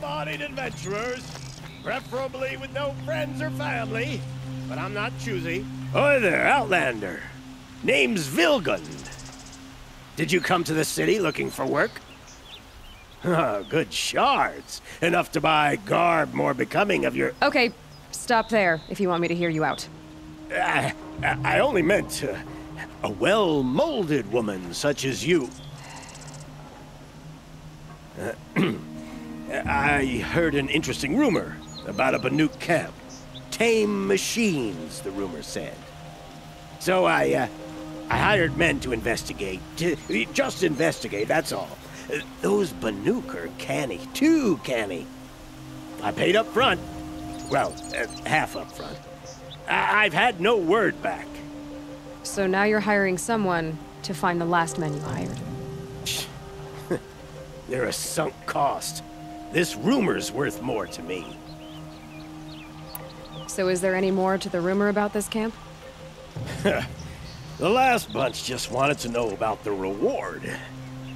able-bodied adventurers, preferably with no friends or family, but I'm not choosy. Oi there, Outlander. Name's Vilgund. Did you come to the city looking for work? Good shards. Enough to buy garb more becoming of your... Okay, stop there if you want me to hear you out. I only meant a well-molded woman such as you. I heard an interesting rumor about a Banuk camp. Tame machines, the rumor said. So I hired men to investigate. Just investigate, that's all. Those Banuk are canny, too canny. I paid up front. Well, half up front. I've had no word back. So now you're hiring someone to find the last man you hired. They're a sunk cost. This rumor's worth more to me. So is there any more to the rumor about this camp? The last bunch just wanted to know about the reward.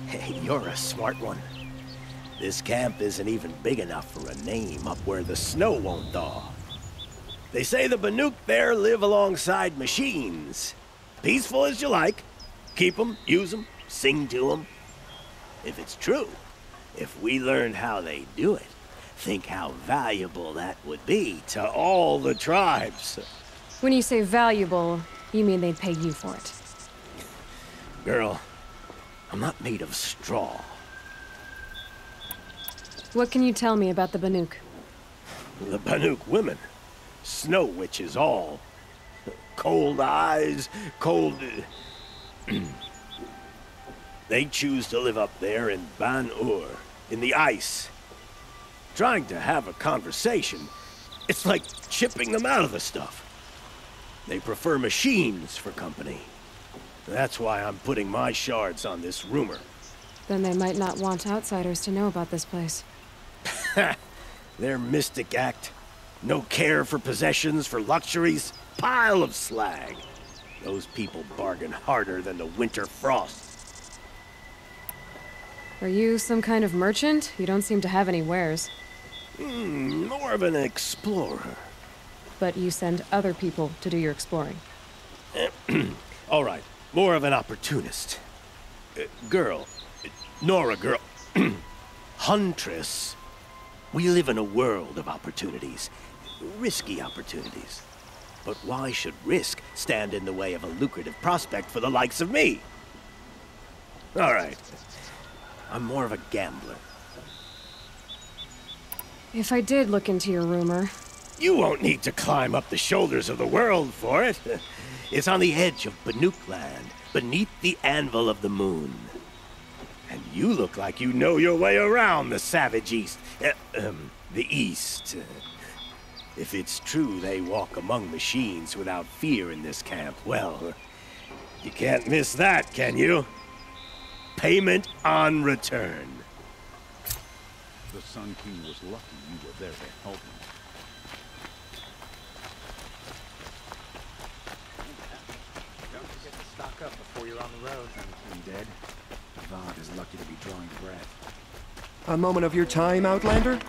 Hey, you're a smart one. This camp isn't even big enough for a name up where the snow won't thaw. They say the Banuk there live alongside machines. Peaceful as you like. Keep them, use them, sing to them. If it's true, if we learned how they do it, think how valuable that would be to all the tribes. When you say valuable, you mean they'd pay you for it. Girl, I'm not made of straw. What can you tell me about the Banuk? The Banuk women. Snow witches all. Cold eyes, cold... They choose to live up there in Ban-Ur, in the ice. Trying to have a conversation, it's like chipping them out of the stuff. They prefer machines for company. That's why I'm putting my shards on this rumor. Then they might not want outsiders to know about this place. Their mystic act. No care for possessions, for luxuries. Pile of slag. Those people bargain harder than the winter frost. Are you some kind of merchant? You don't seem to have any wares. More of an explorer. But you send other people to do your exploring. All right, more of an opportunist. Girl, Nora girl, Huntress. We live in a world of opportunities, risky opportunities. But why should risk stand in the way of a lucrative prospect for the likes of me? All right. I'm more of a gambler. If I did look into your rumor... You won't need to climb up the shoulders of the world for it. It's on the edge of Banuk land, beneath the Anvil of the Moon. And you look like you know your way around the Savage East. The East. If it's true they walk among machines without fear in this camp, well... You can't miss that, can you? Payment on return. The Sun King was lucky you were there to help him. Don't forget to stock up before you're on the road. I'm dead. Vard is lucky to be drawing breath. A moment of your time, Outlander?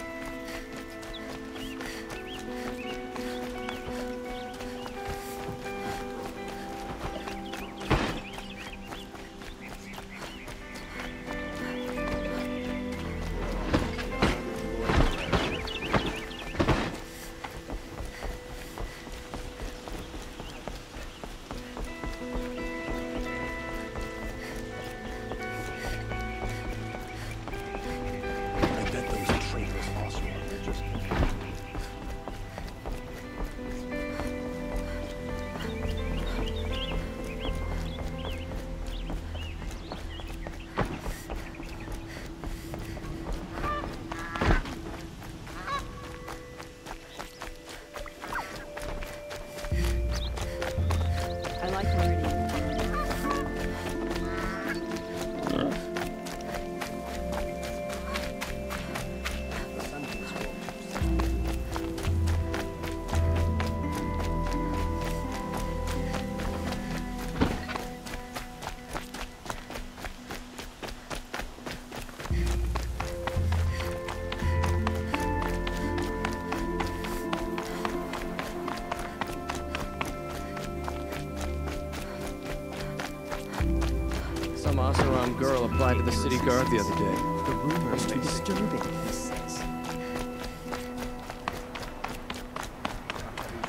Some Oseram girl applied to the city guard the other day. The rumors are disturbing.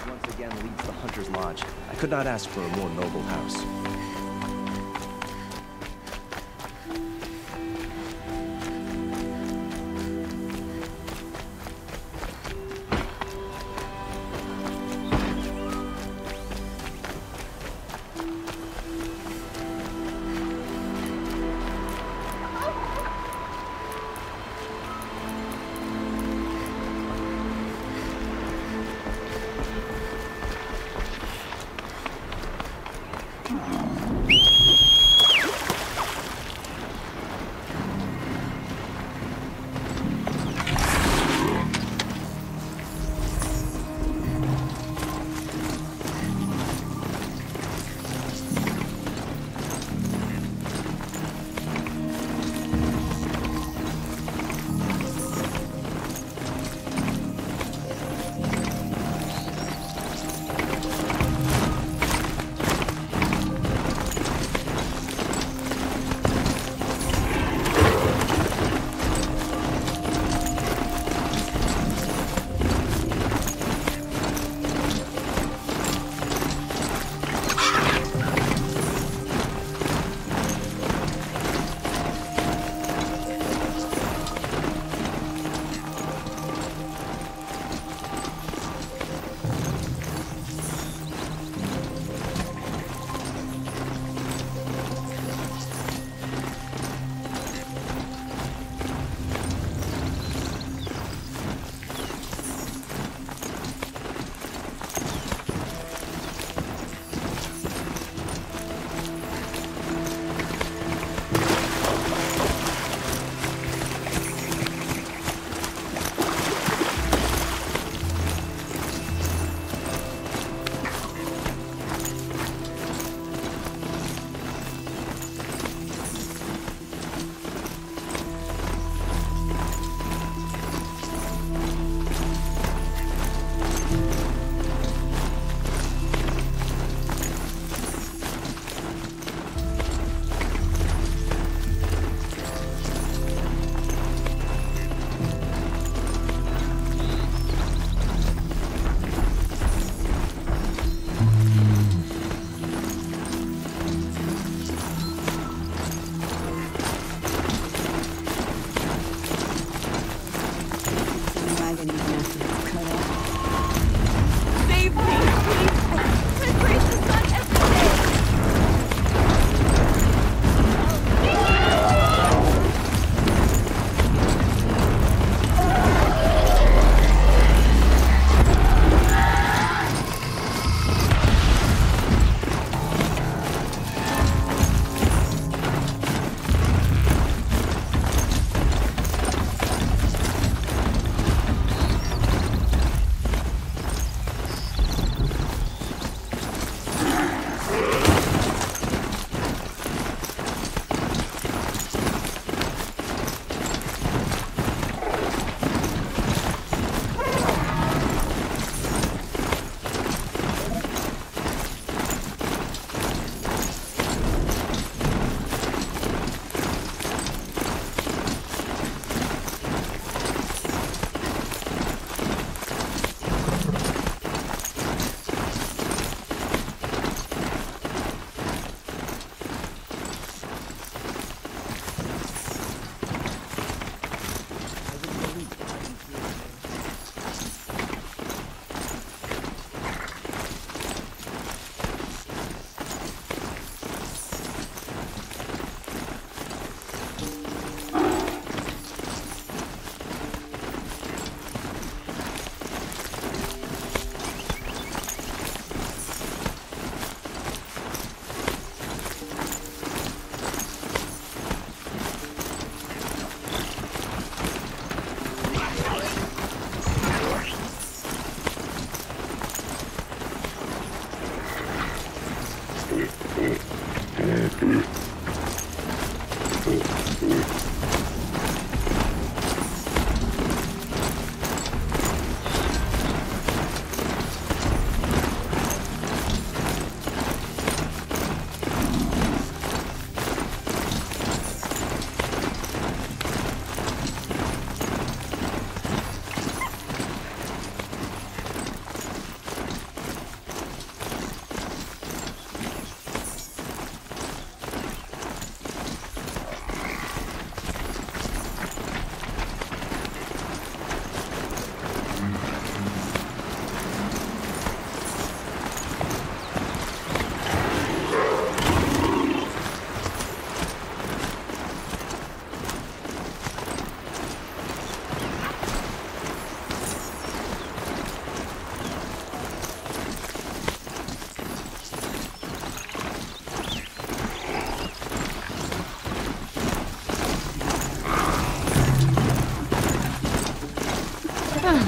Once again leads the Hunter's Lodge. I could not ask for a more noble house.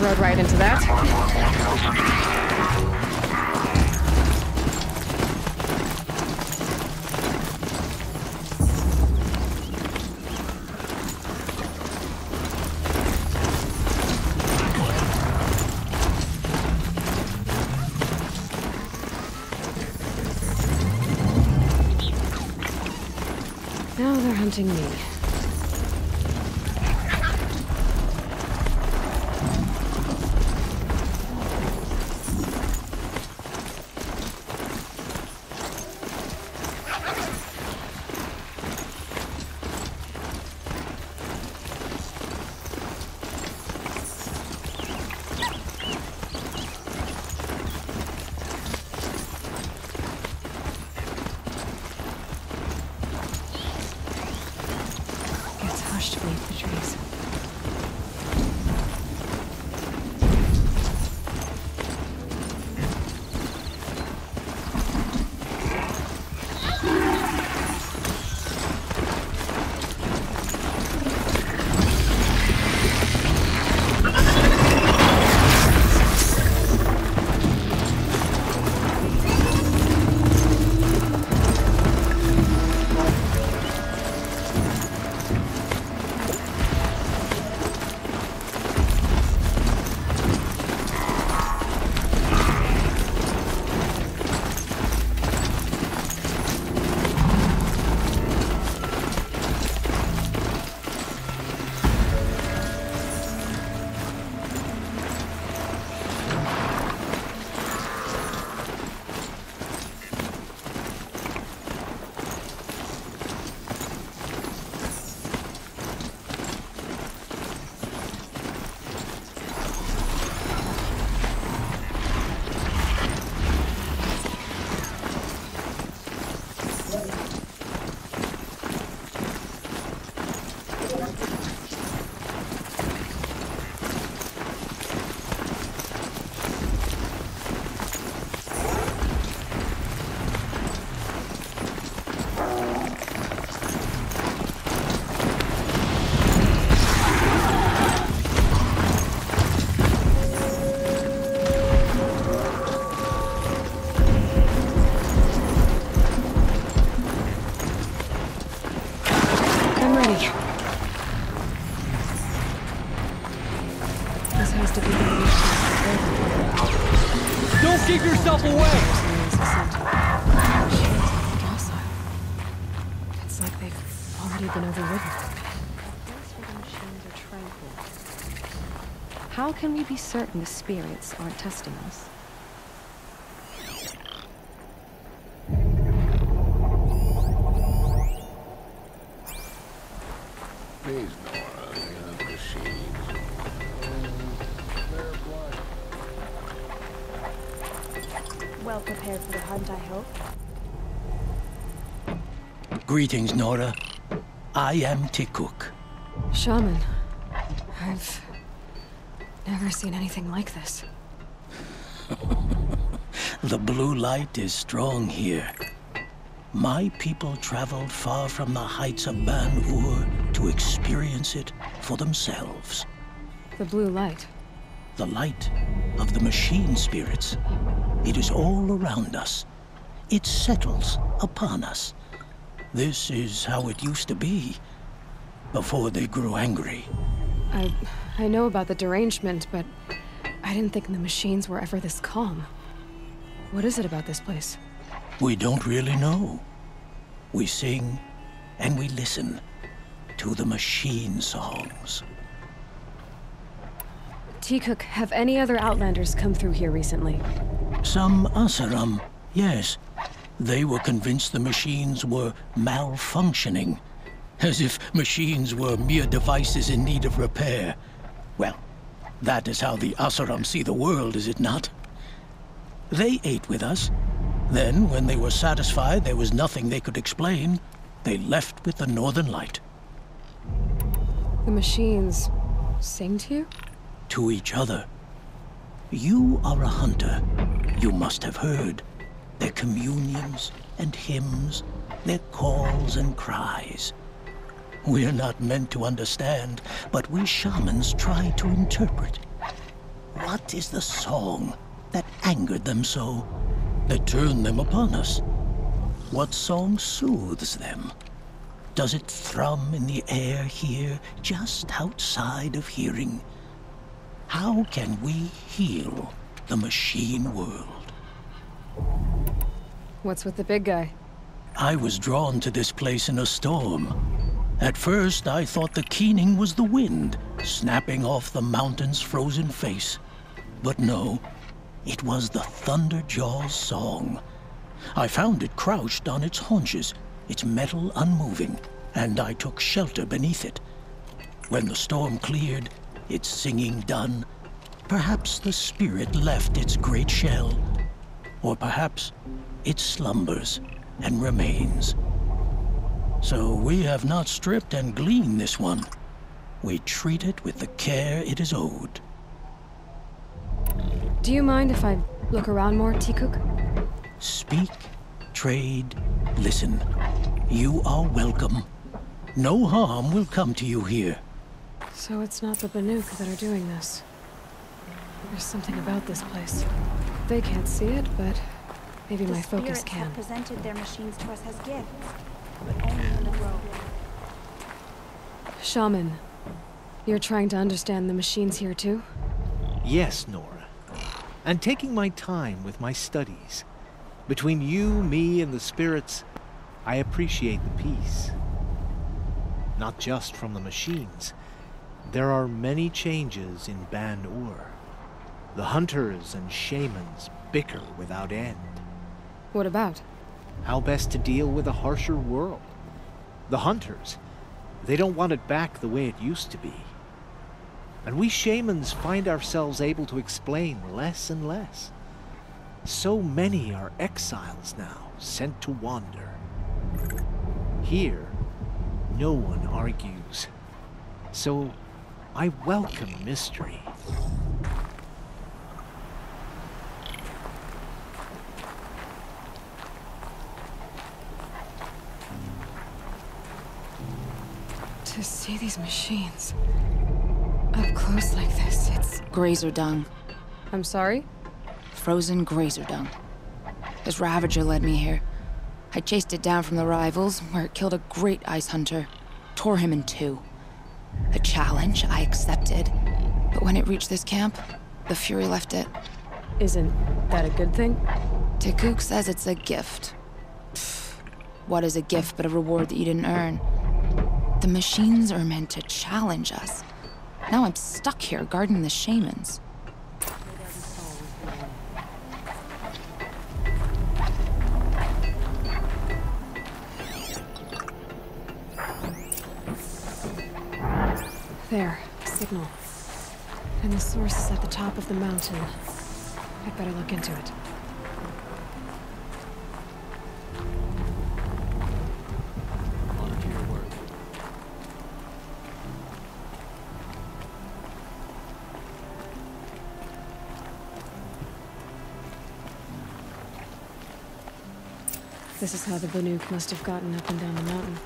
Rode right into that. Me. How can we be certain the spirits aren't testing us? Please, Nora, the machines. They're blind. Well prepared for the hunt, I hope. Greetings, Nora. I am Tekuk. Shaman, I've never seen anything like this. The blue light is strong here. My people traveled far from the heights of Ban-Ur to experience it for themselves. The blue light? The light of the machine spirits. It is all around us. It settles upon us. This is how it used to be, before they grew angry. I know about the derangement, but I didn't think the machines were ever this calm. What is it about this place? We don't really know. We sing and we listen to the machine songs. Tekuk, have any other Outlanders come through here recently? Some Oseram, yes. They were convinced the machines were malfunctioning, as if machines were mere devices in need of repair. Well, that is how the Oseram see the world, is it not? They ate with us. Then, when they were satisfied there was nothing they could explain, they left with the Northern Light. The machines sing to you? To each other. You are a hunter. You must have heard their communions and hymns, their calls and cries. We're not meant to understand, but we shamans try to interpret. What is the song that angered them so, that turned them upon us? What song soothes them? Does it thrum in the air here, just outside of hearing? How can we heal the machine world? What's with the big guy? I was drawn to this place in a storm. At first, I thought the keening was the wind, snapping off the mountain's frozen face. But no, it was the Thunderjaw's song. I found it crouched on its haunches, its metal unmoving, and I took shelter beneath it. When the storm cleared, its singing done, perhaps the spirit left its great shell, or perhaps it slumbers and remains. So we have not stripped and gleaned this one. We treat it with the care it is owed. Do you mind if I look around more, Tekuk? Speak, trade, listen. You are welcome. No harm will come to you here. So it's not the Banuk that are doing this. There's something about this place. They can't see it, but maybe my focus can. The spirits have presented their machines to us as gifts, but only in the world. Shaman, you're trying to understand the machines here too? Yes, Nora. I'm taking my time with my studies. Between you, me, and the spirits, I appreciate the peace. Not just from the machines. There are many changes in Ban-Ur. The hunters and shamans bicker without end. What about? How best to deal with a harsher world. The hunters, they don't want it back the way it used to be. And we shamans find ourselves able to explain less and less. So many are exiles now, sent to wander. Here, no one argues. So, I welcome mystery. To see these machines up close like this, it's... Grazer dung. I'm sorry? Frozen grazer dung. This Ravager led me here. I chased it down from the rivals, where it killed a great ice hunter. Tore him in two. A challenge I accepted. But when it reached this camp, the fury left it. Isn't that a good thing? Tekuk says it's a gift. Pfft. What is a gift but a reward that you didn't earn? The machines are meant to challenge us. Now I'm stuck here guarding the shamans. There, signal. And the source is at the top of the mountain. I'd better look into it. On to your work. This is how the Banuk must have gotten up and down the mountain.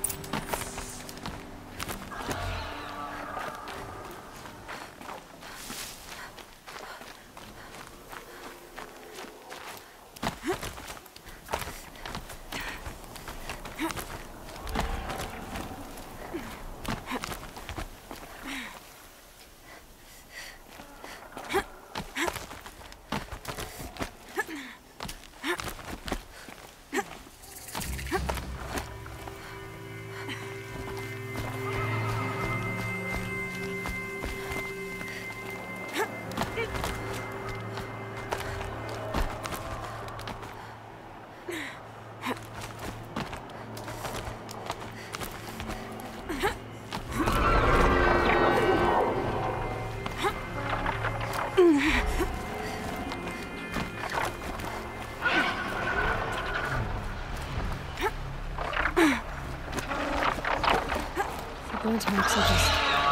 Types are just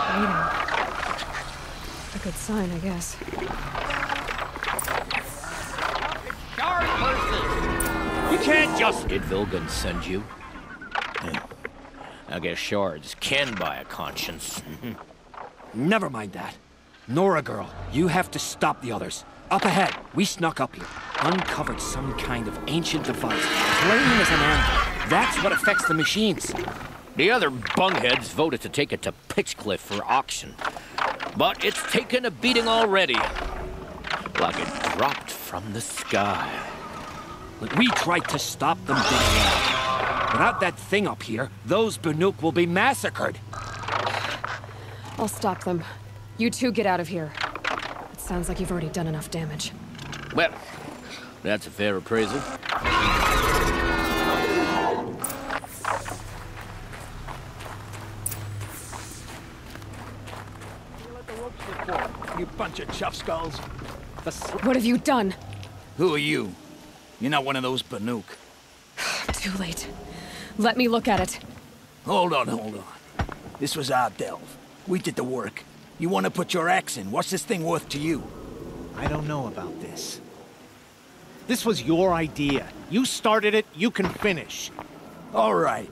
waiting. A good sign, I guess. You can't just... Did Vilgund send you? I guess shards can buy a conscience. Never mind that. Nora girl, you have to stop the others. Up ahead, we snuck up here, uncovered some kind of ancient device, plain as an anvil. That's what affects the machines. The other bungheads voted to take it to Pitchcliff for auction. But it's taken a beating already. Like it dropped from the sky. But we tried to stop them dead now. Without that thing up here, those Banuk will be massacred. I'll stop them. You two get out of here. It sounds like you've already done enough damage. Well, that's a fair appraisal. You bunch of chuff skulls. What have you done? Who are you? You're not one of those Banuk. Too late. Let me look at it. Hold on. This was our delve. We did the work. You want to put your axe in? What's this thing worth to you? I don't know about this. This was your idea. You started it, you can finish. All right.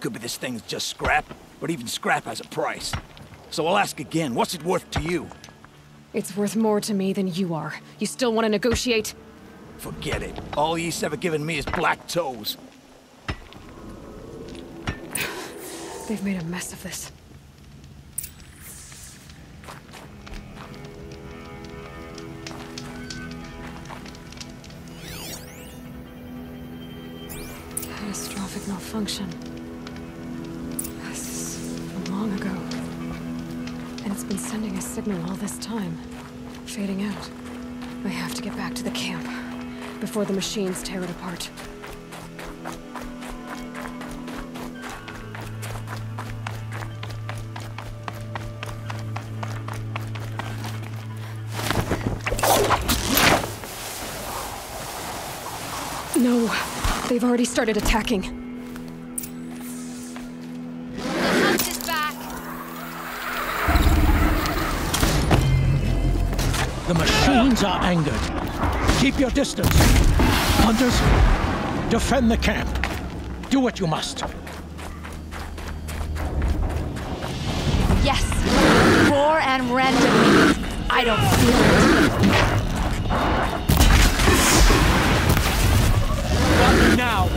Could be this thing's just scrap, but even scrap has a price. So I'll ask again, what's it worth to you? It's worth more to me than you are. You still want to negotiate? Forget it. All ye's ever given me is black toes. They've made a mess of this. Catastrophic malfunction. This is from long ago. And it's been sending a signal all this time. Fading out. I have to get back to the camp before the machines tear it apart. No, they've already started attacking. The machines are angered. Keep your distance. Hunters, defend the camp. Do what you must. Yes. Roar and rend of me. I don't feel it. What now?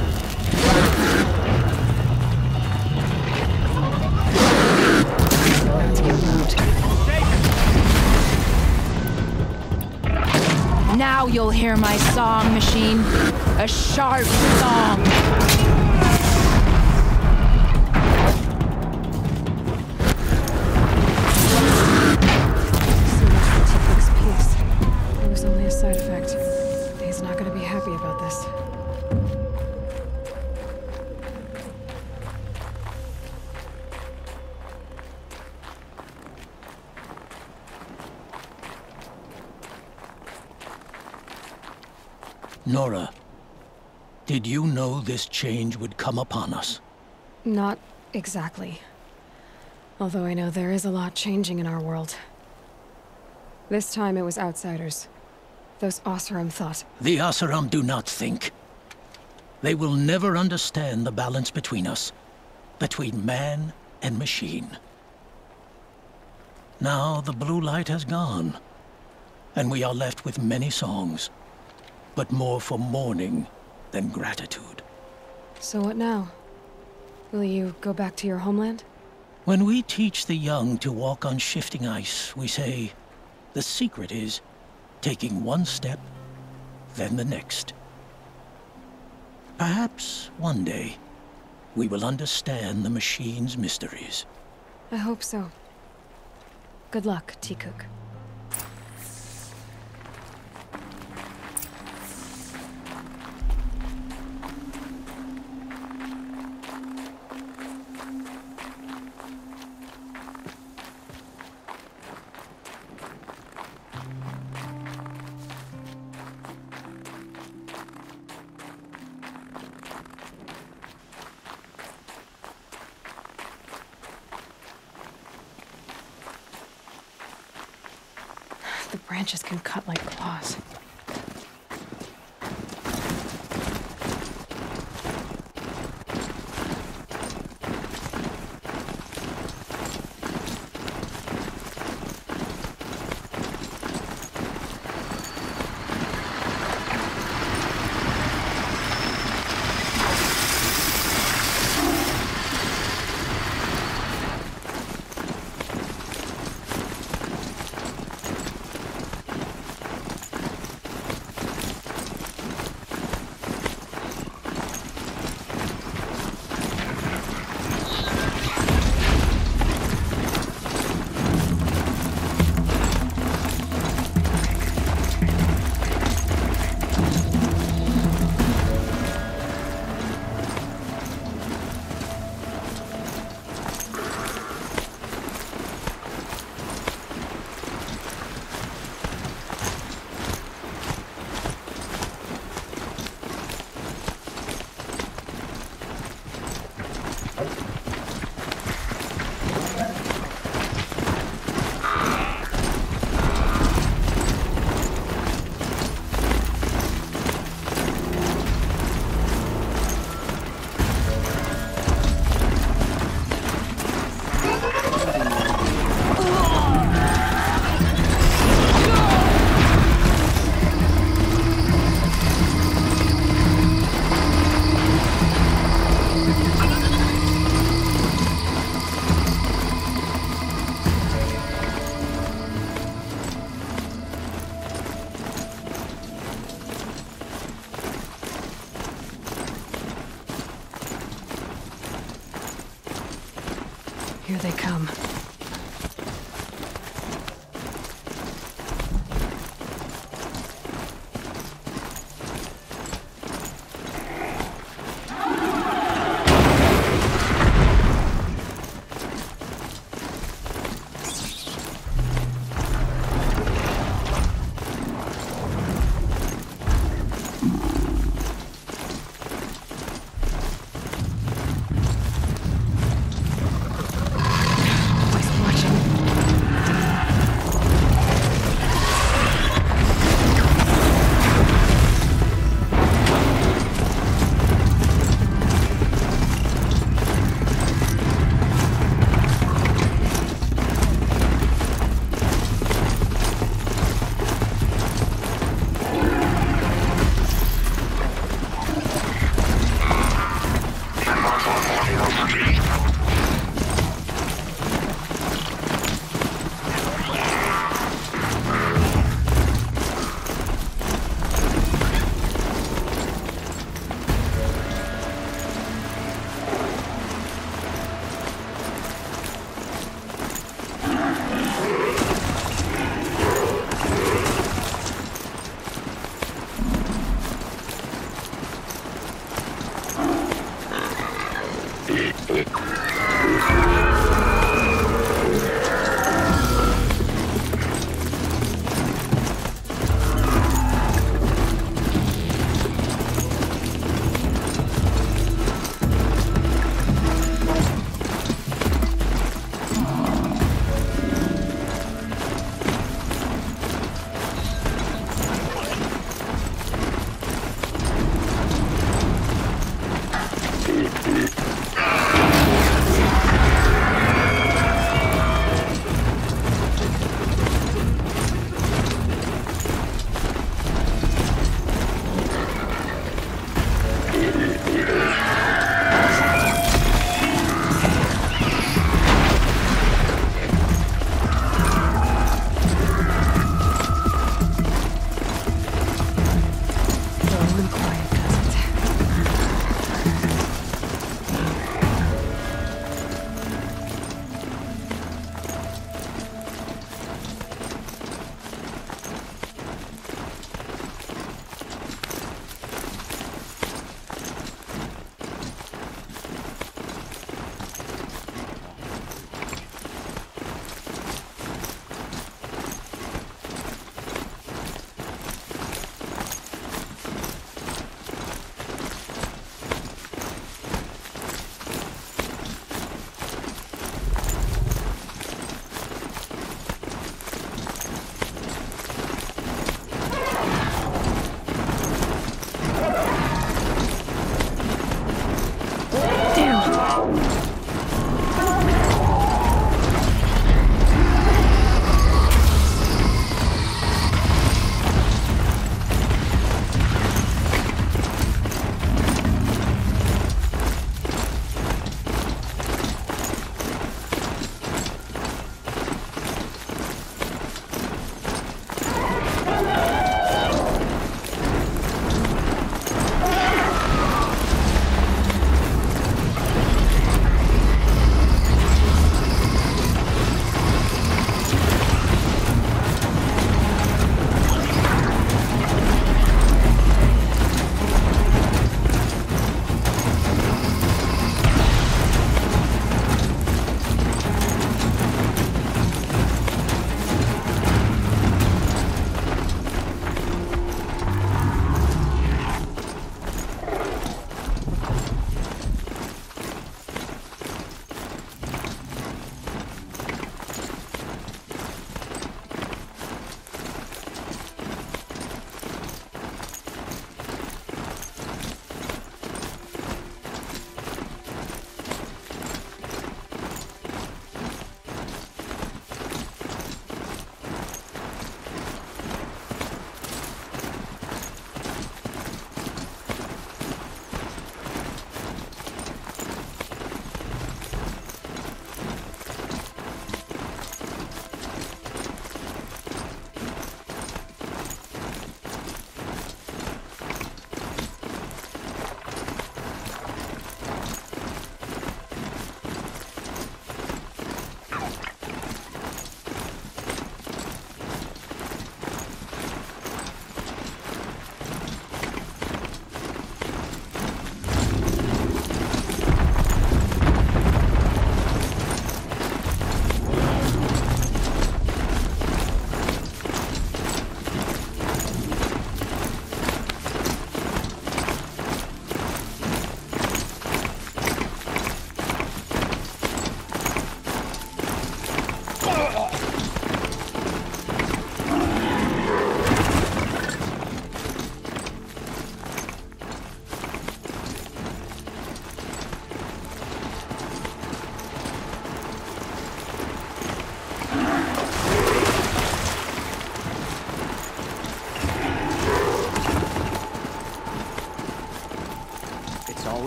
Let's get moved. Now you'll hear my song machine, a sharp song. It was only a side effect. He's not going to be happy about this. Nora, did you know this change would come upon us? Not exactly. Although I know there is a lot changing in our world. This time it was outsiders. Those Oseram thought. The Oseram do not think. They will never understand the balance between us. Between man and machine. Now the blue light has gone. And we are left with many songs. But more for mourning than gratitude. So what now? Will you go back to your homeland? When we teach the young to walk on shifting ice, we say the secret is taking one step, then the next. Perhaps one day we will understand the machine's mysteries. I hope so. Good luck, Tekuk. The branches can cut like claws. Here they come.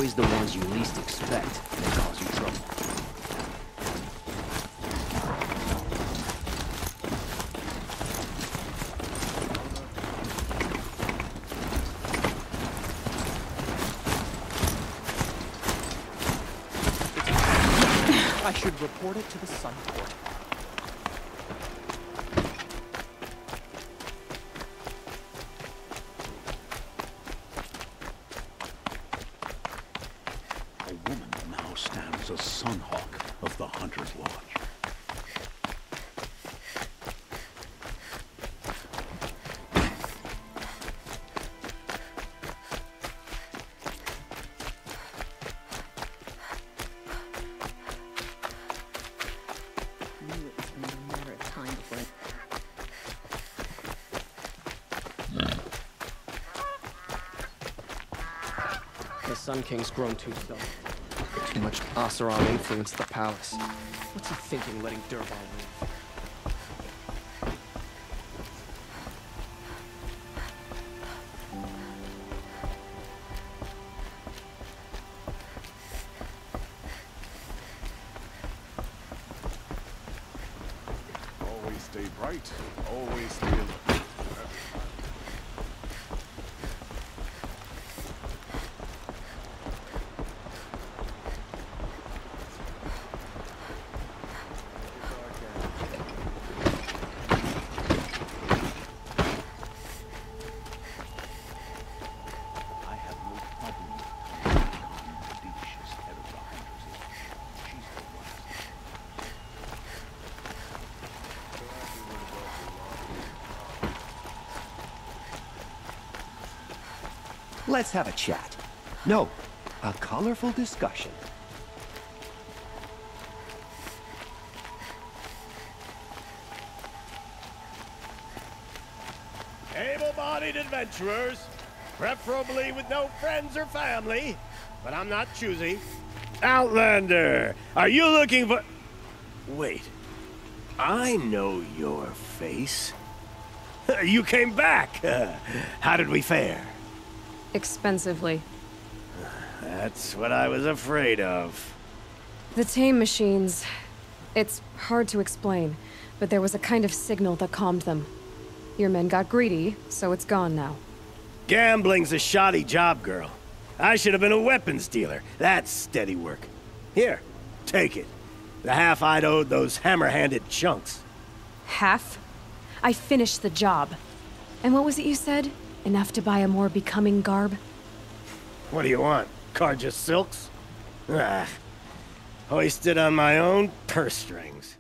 always the ones you least expect that cause you trouble. I should report it to the Sunport. A woman now stands as Sunhawk of the Hunter's Lodge. Sun King's grown too slow. Too much Oseram influenced the palace. What's he thinking, letting Durval win? Let's have a chat. No, a colorful discussion. Able-bodied adventurers, preferably with no friends or family, but I'm not choosy. Outlander, are you looking for... Wait, I know your face. You came back. How did we fare? Expensively. That's what I was afraid of. The tame machines. It's hard to explain, but there was a kind of signal that calmed them. Your men got greedy, so it's gone now. Gambling's a shoddy job, girl. I should have been a weapons dealer. That's steady work. Here, take it. The half I'd owed those hammer-handed chunks. Half? I finished the job. And what was it you said? Enough to buy a more becoming garb? What do you want? Carja silks? Ah, hoisted on my own purse strings.